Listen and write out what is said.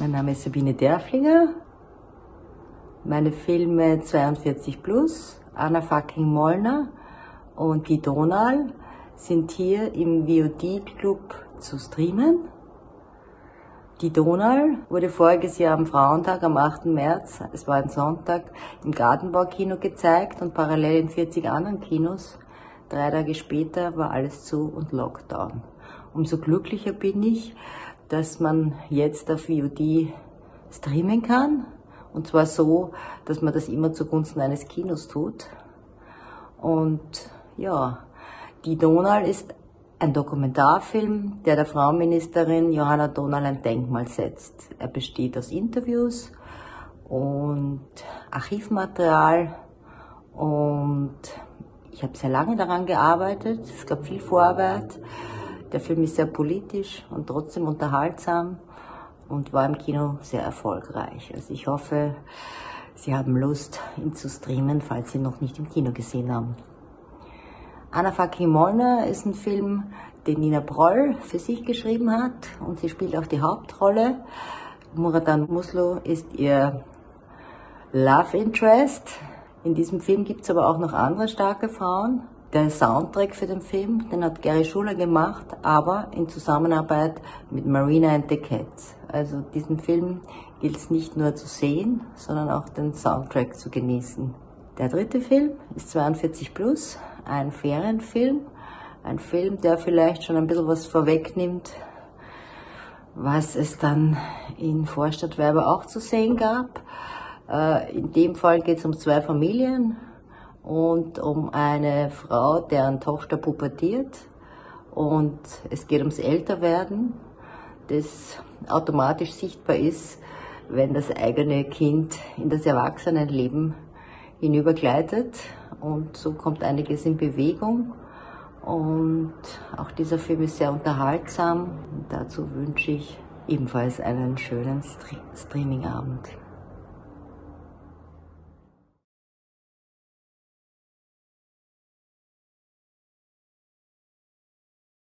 Mein Name ist Sabine Derflinger. Meine Filme 42 Plus, Anna Fucking Molnar und Die Dohnal sind hier im VOD-Club zu streamen. Die Dohnal wurde voriges Jahr am Frauentag, am 8. März, es war ein Sonntag, im Gartenbaukino gezeigt und parallel in 40 anderen Kinos. 3 Tage später war alles zu und Lockdown. Umso glücklicher bin ich, dass man jetzt auf VOD streamen kann. Und zwar so, dass man das immer zugunsten eines Kinos tut. Und ja, Die Dohnal ist ein Dokumentarfilm, der Frauenministerin Johanna Dohnal ein Denkmal setzt. Er besteht aus Interviews und Archivmaterial und ich habe sehr lange daran gearbeitet. Es gab viel Vorarbeit. Der Film ist sehr politisch und trotzdem unterhaltsam und war im Kino sehr erfolgreich. Also ich hoffe, Sie haben Lust, ihn zu streamen, falls Sie ihn noch nicht im Kino gesehen haben. Anna Fucking Molnar ist ein Film, den Nina Proll für sich geschrieben hat und sie spielt auch die Hauptrolle. Muradan Muslu ist ihr Love Interest. In diesem Film gibt es aber auch noch andere starke Frauen. Der Soundtrack für den Film, den hat Gary Schuler gemacht, aber in Zusammenarbeit mit Marina and the Cats. Also diesen Film gilt es nicht nur zu sehen, sondern auch den Soundtrack zu genießen. Der dritte Film ist 42 Plus, ein Ferienfilm. Ein Film, der vielleicht schon ein bisschen was vorwegnimmt, was es dann in Vorstadtweber auch zu sehen gab. In dem Fall geht es um 2 Familien und um eine Frau, deren Tochter pubertiert. Und es geht ums Älterwerden, das automatisch sichtbar ist, wenn das eigene Kind in das Erwachsenenleben hinübergleitet und so kommt einiges in Bewegung und auch dieser Film ist sehr unterhaltsam und dazu wünsche ich ebenfalls einen schönen Streamingabend.